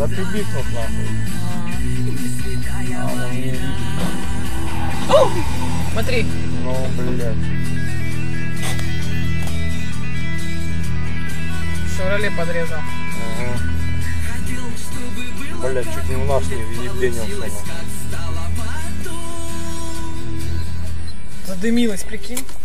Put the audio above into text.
Да ты бикнул нахуй. А он не видит. Смотри. Ну, блядь. Шевроле подрезал. Угу. Блядь, чуть не у нас не ебенился. Задымилась, прикинь.